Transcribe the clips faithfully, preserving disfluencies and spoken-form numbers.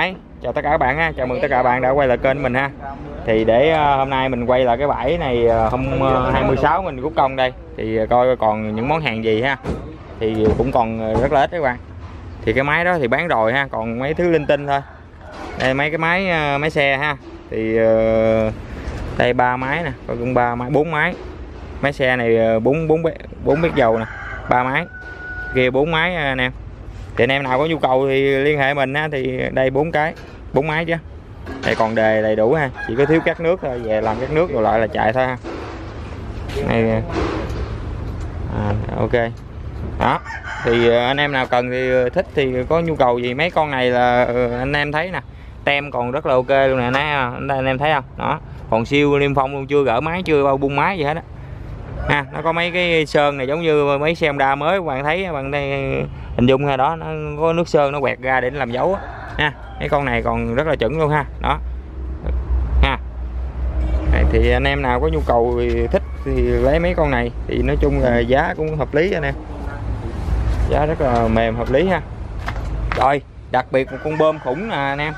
Hi, chào tất cả các bạn ha, chào mừng tất cả các bạn đã quay lại kênh mình ha. Thì để uh, hôm nay mình quay lại cái bãi này uh, hôm uh, hai mươi sáu mình rút công đây. Thì uh, coi còn những món hàng gì ha. Thì cũng còn uh, rất là ít các bạn. Thì cái máy đó thì bán rồi ha, còn mấy thứ linh tinh thôi. Đây mấy cái máy uh, máy xe ha. Thì uh, đây ba máy nè, coi cũng ba máy, bốn máy. Máy xe này bốn bốn bốn bếp dầu nè, ba máy. Kia bốn máy anh em. Thì anh em nào có nhu cầu thì liên hệ mình ha. Thì đây bốn cái, bốn máy chứ. Đây còn đề đầy đủ ha, chỉ có thiếu các nước thôi, về làm các nước rồi lại là chạy thôi ha. Này à, ok. Đó. Thì anh em nào cần thì thích thì có nhu cầu gì mấy con này là anh em thấy nè. Tem còn rất là ok luôn nè anh em, anh em thấy không? Đó. Còn siêu niêm phong luôn, chưa gỡ máy, chưa bao bung máy gì hết á. Ha, nó có mấy cái sơn này giống như mấy xe Honda mới các bạn thấy, các bạn đây hình dung hay đó, nó có nước sơn nó quẹt ra để nó làm dấu á ha. Cái con này còn rất là chuẩn luôn ha. Đó. Ha. Đấy, thì anh em nào có nhu cầu thì thích thì lấy mấy con này, thì nói chung là giá cũng hợp lý anh em. Giá rất là mềm hợp lý ha. Rồi, đặc biệt một con bơm khủng nè anh em.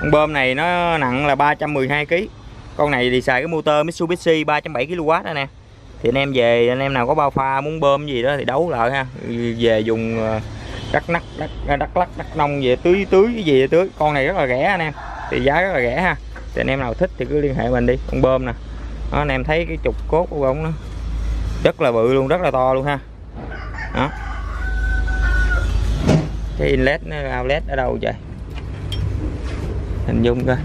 Con bơm này nó nặng là ba trăm mười hai ki lô gam. Con này thì xài cái motor Mitsubishi ba chấm bảy ki lô oát đó nè. Thì anh em về, anh em nào có bao pha muốn bơm gì đó thì đấu lại ha. Về dùng đắk nắc, đắk, đắk lắc, đắk nông về tưới, tưới cái gì tưới. Con này rất là rẻ anh em. Thì giá rất là rẻ ha. Thì anh em nào thích thì cứ liên hệ mình đi. Con bơm nè. Đó, anh em thấy cái trục cốt của bông nó rất là bự luôn, rất là to luôn ha. Đó. Cái inlet, outlet ở đâu trời? Hình dung coi.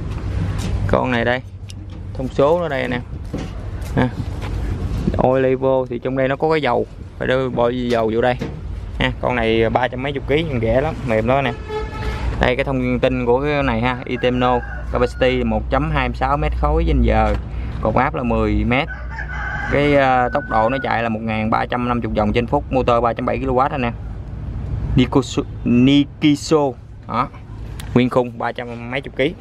Con này đây. Thông số nó đây anh em. Ha. Ôi levo thì trong đây nó có cái dầu, phải đưa bỏ dầu vô đây ha. Con này ba trăm mấy chục ký nhưng rẻ lắm, mềm đó nè. Đây cái thông tin của cái này ha, itemno capacity một chấm hai sáu mét khối trên giờ, cột áp là mười mét, cái uh, tốc độ nó chạy là một nghìn ba trăm năm mươi vòng trên phút, motor ba chấm bảy ki lô oát anh em. Nikiso đó, nguyên khung ba trăm mấy chục ký.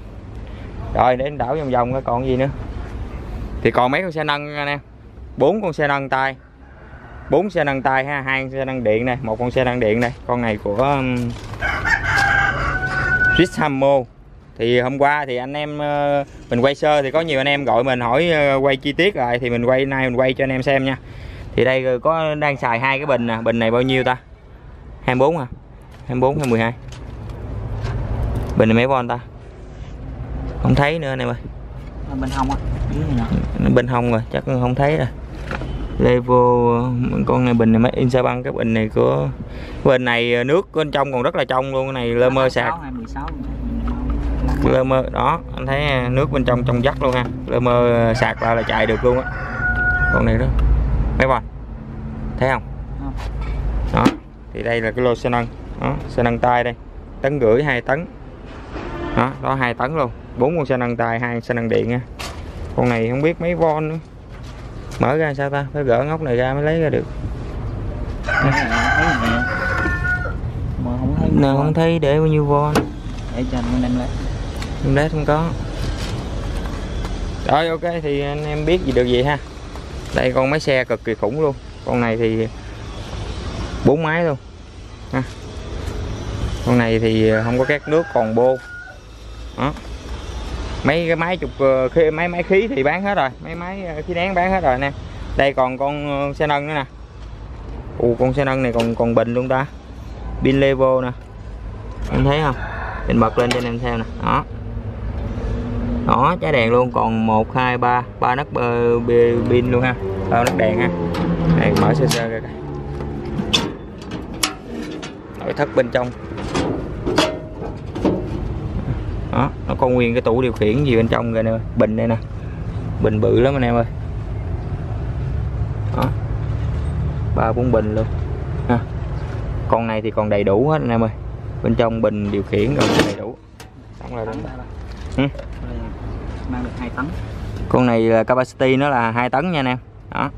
Rồi đến đảo vòng vòng còn gì nữa, thì còn mấy con xe nâng anh em, bốn con xe nâng tay, bốn xe nâng tay ha, hai xe nâng điện này, một con xe nâng điện đây. Con này của um, Swiss Hammer. Thì hôm qua thì anh em uh, mình quay sơ thì có nhiều anh em gọi mình hỏi uh, quay chi tiết lại, thì mình quay nay mình quay cho anh em xem nha. Thì đây có đang xài hai cái bình nè, bình này bao nhiêu ta? hai mươi bốn hả? hai mươi bốn hay mười hai? Bình này mấy von ta? Không thấy nữa anh em ơi. Bình hông á. Bình hông rồi, chắc không thấy rồi. Level con này bình này mấy insa băng, cái bình này của bên này nước bên trong còn rất là trong luôn, cái này lơ mơ sạc. Lơ mơ đó, anh thấy nước bên trong trong vắt luôn ha. Lơ mơ sạc là, là chạy được luôn á. Con này đó. Mấy bạn thấy không? Đó, thì đây là cái lô xe nâng. Đó, xe nâng tay đây. Tấn rưỡi hai tấn. Đó, đó hai tấn luôn. Bốn con xe nâng tay, hai xe nâng điện nha. Con này không biết mấy von nữa. Mở ra sao ta? Phải gỡ ngóc này ra mới lấy ra được. Nè, không thấy, nè, không thấy để bao nhiêu von. Để cho anh em lấy. Em lấy không có. Rồi ok, thì anh em biết gì được gì ha. Đây con máy xe cực kỳ khủng luôn. Con này thì bốn máy luôn. Ha. Con này thì không có két nước, còn bô. Đó. Mấy cái máy chục khi máy máy khí thì bán hết rồi, mấy máy khí nén bán hết rồi anh em. Đây còn con xe nâng nữa nè. Ồ, con xe nâng này còn còn bình luôn ta. Pin level nè. Em thấy không? Mình bật lên cho anh em xem nè. Đó. Đó, trái đèn luôn, còn một hai ba, ba nấc pin luôn ha. Ba nấc đèn ha. Đây mở sơ sơ ra coi. Nội thất bên trong. Đó, nó có nguyên cái tủ điều khiển gì bên trong rồi nè, bình đây nè, bình bự lắm anh em ơi. Đó, ba bốn bình luôn ha. Con này thì còn đầy đủ hết anh em ơi, bên trong bình điều khiển rồi đầy đủ. Xong rồi ừ. Mang được hai tấn. Con này là capacity nó là hai tấn nha anh em. Đó,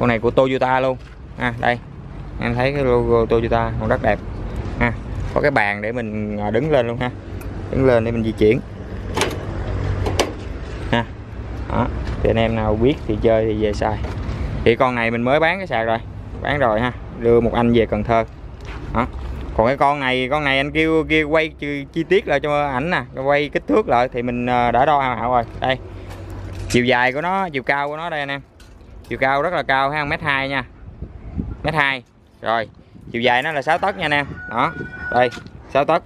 con này của Toyota luôn ha. Đây em thấy cái logo Toyota còn rất đẹp ha. Có cái bàn để mình đứng lên luôn ha, đứng lên để mình di chuyển ha. Đó, thì anh em nào biết thì chơi thì về xài. Thì con này mình mới bán cái sạc rồi, bán rồi ha, đưa một anh về Cần Thơ. Đó, Còn cái con này con này anh kêu kia quay chi, chi tiết lại cho ảnh nè, quay kích thước lại thì mình đã đo hào hạo rồi. Đây, chiều dài của nó, chiều cao của nó đây anh em, chiều cao rất là cao ha, mét hai nha, mét hai. Rồi chiều dài nó là sáu tấc nha anh em, đó đây sáu tấc.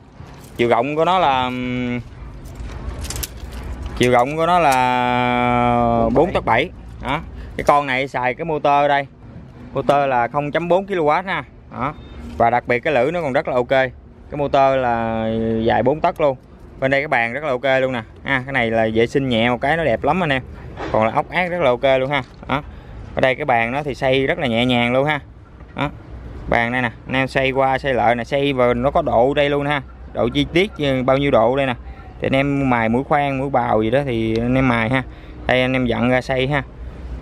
Chiều rộng của nó là chiều rộng của nó là bốn tấc bảy. Đó, cái con này xài cái motor đây, motor là không phẩy bốn ki lô oát ha. Đó, và đặc biệt cái lưỡi nó còn rất là ok, cái motor là dài bốn tấc luôn. Bên đây cái bàn rất là ok luôn nè ha, cái này là vệ sinh nhẹ một cái nó đẹp lắm anh em, còn là ốc ác rất là ok luôn ha. Đó, ở đây cái bàn nó thì xây rất là nhẹ nhàng luôn ha. Đó, bàn đây nè anh em, xây qua xây lại nè, xây và nó có độ đây luôn ha, độ chi tiết bao nhiêu độ đây nè, thì anh em mài mũi khoan mũi bào gì đó thì anh em mài ha. Đây anh em dặn ra xây ha.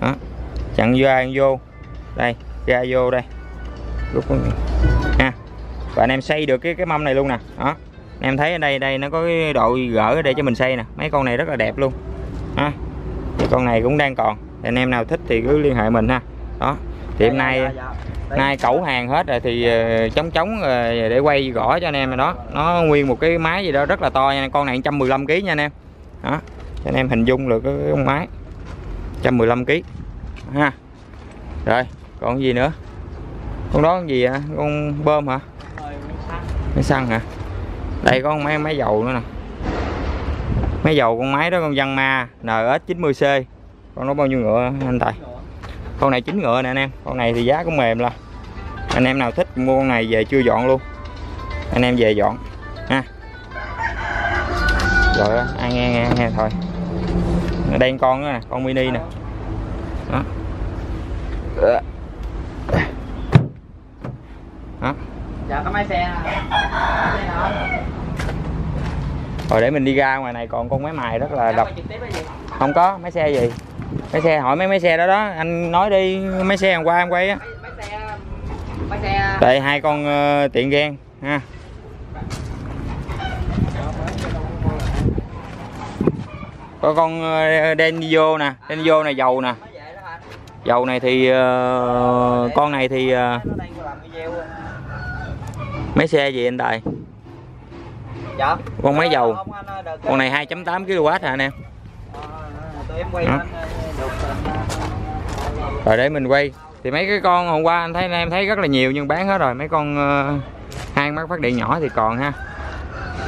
Đó, dặn ra vô đây, ra vô đây ha, và anh em xây được cái cái mâm này luôn nè. Đó, em thấy ở đây đây nó có cái độ gỡ để cho mình xây nè, mấy con này rất là đẹp luôn ha. Thì con này cũng đang còn, thì anh em nào thích thì cứ liên hệ mình ha. Đó, thì hôm nay nay cẩu hàng hết rồi thì chống chống rồi để quay gõ cho anh em. Đó, nó nguyên một cái máy gì đó rất là to nha, con này một trăm mười lăm ki lô gam nha anh em. Đó, cho anh em hình dung được cái con máy một trăm mười lăm ki lô gam ha. Rồi còn gì nữa, con đó con gì hả, con bơm hả, máy xăng hả. Đây có con máy máy dầu nữa nè, máy dầu con máy đó, con Văn Ma N S chín mươi C, con nó bao nhiêu ngựa anh Tài? Con này chín ngựa nè anh em, con này thì giá cũng mềm là anh em nào thích mua con này về chưa dọn luôn, anh em về dọn ha. Rồi ai nghe nghe nghe thôi, đây con nữa nè, con mini nè. Đó, đó. Dạ có máy xe. Rồi để mình đi ra ngoài này, còn con máy mài rất là độc. Không có máy xe gì, máy xe hỏi mấy máy xe đó đó, anh nói đi, máy xe hôm qua em quay á. Máy xe. Đây hai con uh, tiện ghen ha. Có con uh, Denyo nè, Denyo này dầu nè. Dầu này thì uh, con này thì uh, máy xe gì anh Tài? Dạ. Con máy dầu. Con này hai phẩy tám ki lô oát hả anh em? Đó. Rồi để mình quay. Thì mấy cái con hôm qua anh thấy em thấy rất là nhiều nhưng bán hết rồi. Mấy con uh, hang mắc phát điện nhỏ thì còn ha.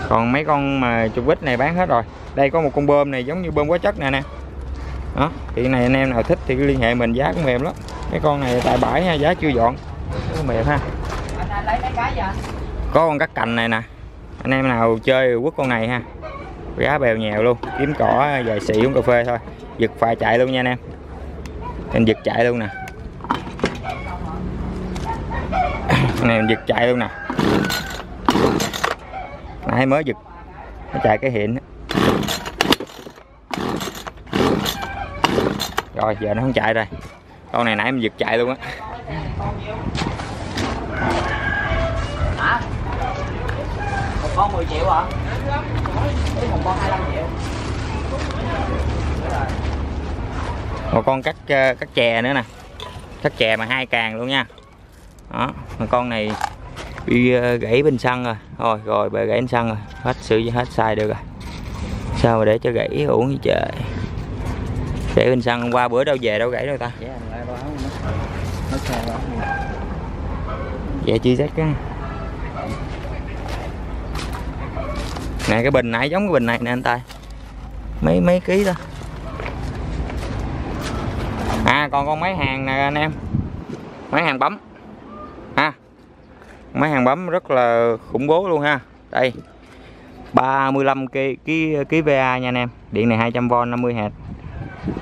Còn mấy con mà chục ít này bán hết rồi. Đây có một con bơm này giống như bơm quá chất nè nè. Đó, thì này anh em nào thích thì cứ liên hệ mình, giá cũng mềm lắm. Mấy con này tại bãi ha, giá chưa dọn. Cũng mềm ha. Có con cắt cành này nè, anh em nào chơi quất con này ha, giá bèo nhèo luôn, kiếm cỏ vài xị uống cà phê thôi, giật phà chạy luôn nha anh em, anh giật chạy luôn nè, anh em giật chạy luôn nè, nãy mới giật nó chạy cái hiện. Rồi giờ nó không chạy rồi, con này nãy em giật chạy luôn á. Con mười triệu hả? Con hai mươi lăm triệu. Một con cắt cắt chè nữa nè. Cắt chè mà hai càng luôn nha. Đó, con này bị gãy bên xăng rồi. Rồi rồi bị gãy bên xăng rồi, hết sự hết sai được rồi. Sao mà để cho gãy uổng như trời. Để bên xăng hôm qua bữa đâu về đâu gãy đâu ta. Dạ chi rách á. Nè cái bình nãy giống cái bình này nè anh Tài, mấy mấy ký đó à. Còn con máy hàng nè anh em, máy hàng bấm ha, máy hàng bấm rất là khủng bố luôn ha. Đây ba mươi lăm ki lô oát nha anh em, điện này hai trăm vôn năm mươi héc.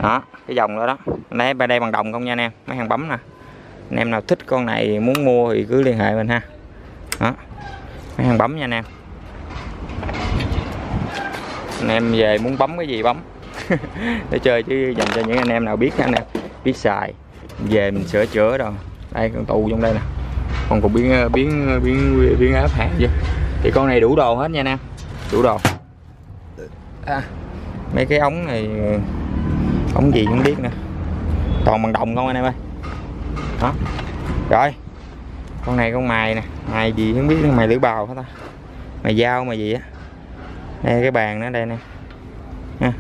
Đó cái dòng đó đó, lấy bên đây bằng đồng không nha anh em, máy hàng bấm nè. Anh em nào thích con này muốn mua thì cứ liên hệ mình ha. Đó máy hàng bấm nha anh em, anh em về muốn bấm cái gì bấm để chơi, chứ dành cho những anh em nào biết anh em biết xài về mình sửa chữa rồi. Đây con tù trong đây nè, còn cục biến biến biến biến áp hãng chưa, thì con này đủ đồ hết nha anh em, đủ đồ à. Mấy cái ống này ống gì không biết nữa, toàn bằng đồng không anh em ơi. Đó rồi Con này con mài nè, mài gì không biết, mài lưỡi bào hết ta, mài dao mà gì á. Đây cái bàn nó đây nè ha.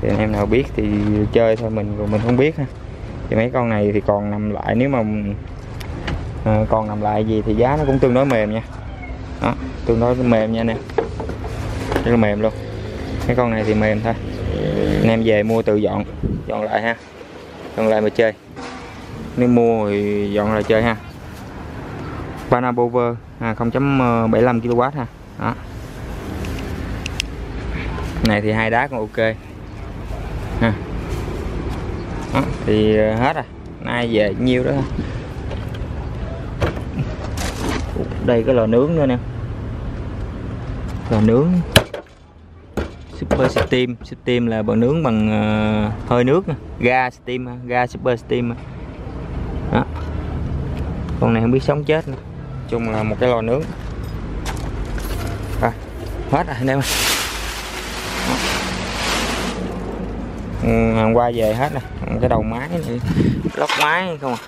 Thì anh em nào biết thì chơi thôi, mình còn mình không biết ha. Thì mấy con này thì còn nằm lại, nếu mà à, còn nằm lại gì thì giá nó cũng tương đối mềm nha. Đó, tương đối mềm nha nè, rất là mềm luôn. Cái con này thì mềm thôi, anh em về mua tự dọn dọn lại ha, dọn lại mà chơi, nếu mua thì dọn lại chơi ha. Panel power à, không chấm bảy lăm ki lô oát ha. Đó. Này thì hai đá còn ok ha. Đó, thì hết rồi, nay về nhiêu đó ha. Đây cái lò nướng nữa nè, lò nướng super steam. Steam là bằng nướng bằng uh, hơi nước nè. Ga steam, ga super steam. Đó. Con này không biết sống chết nữa. Chung là một cái lò nướng. Rồi, hết rồi anh em. Ừ, hôm qua về hết rồi. Cái đầu máy này, lóc máy không à,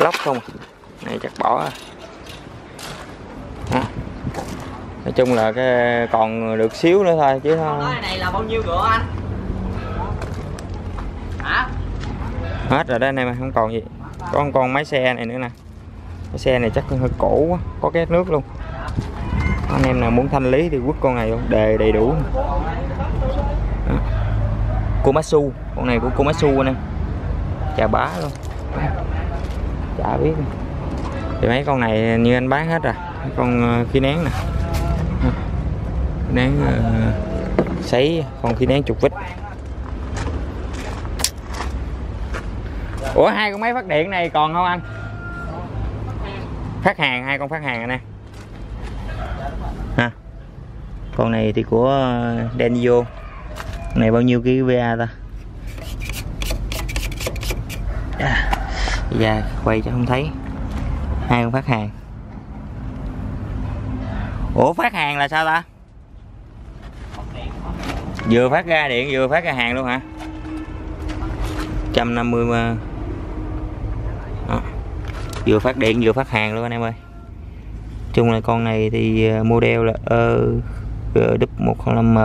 lóc không à. Này chắc bỏ rồi. Nói chung là cái còn được xíu nữa thôi chứ không. Cái này là bao nhiêu rưỡi anh? Hả? Hết rồi đó anh em, không còn gì. Có con con máy xe này nữa nè. Cái xe này chắc hơi cổ quá, có két nước luôn. Anh em nào muốn thanh lý thì quất con này luôn, đề đầy đủ. Komatsu, con này của Komatsu anh em. Chà bá luôn. Chả biết. Thì mấy con này như anh bán hết rồi. Con khí nén nè, nén uh, sấy, còn khi nén chục vít. Ủa hai con máy phát điện này còn không anh? Phát hàng, hai con phát hàng nè ha. Con này thì của Denyo này, bao nhiêu ký va ta? Dạ yeah, quay cho không thấy. Hai con phát hàng. Ủa phát hàng là sao ta? Vừa phát ra điện vừa phát ra hàng luôn hả? một trăm năm mươi mà. Đó. Vừa phát điện vừa phát hàng luôn anh em ơi. Chung là con này thì model là E W một không năm M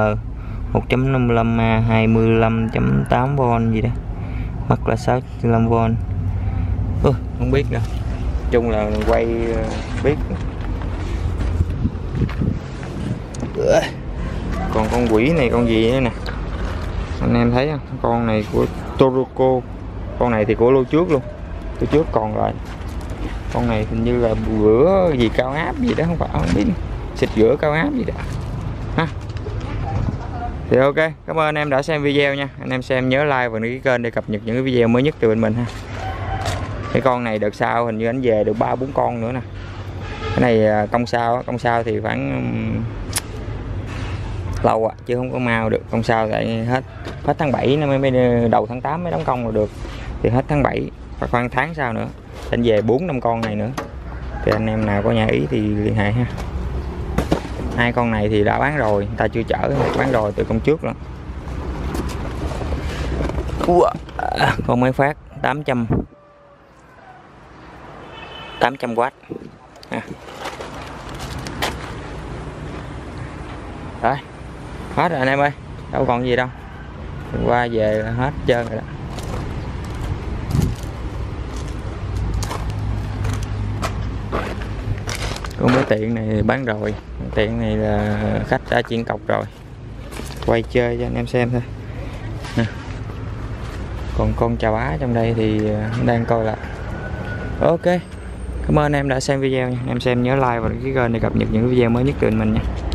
một chấm năm lăm A hai mươi lăm chấm tám vôn gì đó. Mặt là sáu mươi lăm vôn. Ừ, không biết nữa. Chung là quay biết. Ừ. Còn con quỷ này con gì nữa nè, anh em thấy không? Con này của Toyota, con này thì của lô trước luôn, lô trước còn rồi. Con này hình như là rửa gì cao áp gì đó, không phải không biết, xịt rửa cao áp gì đó ha. Thì ok, cảm ơn anh em đã xem video nha. Anh em xem nhớ like và đăng ký kênh để cập nhật những cái video mới nhất từ bên mình ha. Cái con này đợt sau hình như anh về được ba bốn con nữa nè. Cái này công sao, công sao thì khoảng lâu à, chứ không có mau được. Công sao lại hết hết tháng bảy nó mới, đầu tháng tám mới đóng công là được. Thì hết tháng bảy và khoảng tháng sau nữa anh về bốn năm con này nữa. Thì anh em nào có nhà ý thì liên hệ ha. Hai con này thì đã bán rồi, người ta chưa chở, bán rồi từ công trước luôn. Con máy phát tám trăm tám trăm oát ha. Đấy, hết rồi anh em ơi, đâu còn gì đâu. Hôm qua về là hết trơn rồi đó. Con máy tiện này bán rồi, tiện này là khách đã chuyển cọc rồi, quay chơi cho anh em xem thôi nè. Còn con chà bá trong đây thì đang coi lại. Ok, cảm ơn em đã xem video nha. Em xem nhớ like và đăng ký kênh để cập nhật những video mới nhất từ mình nha.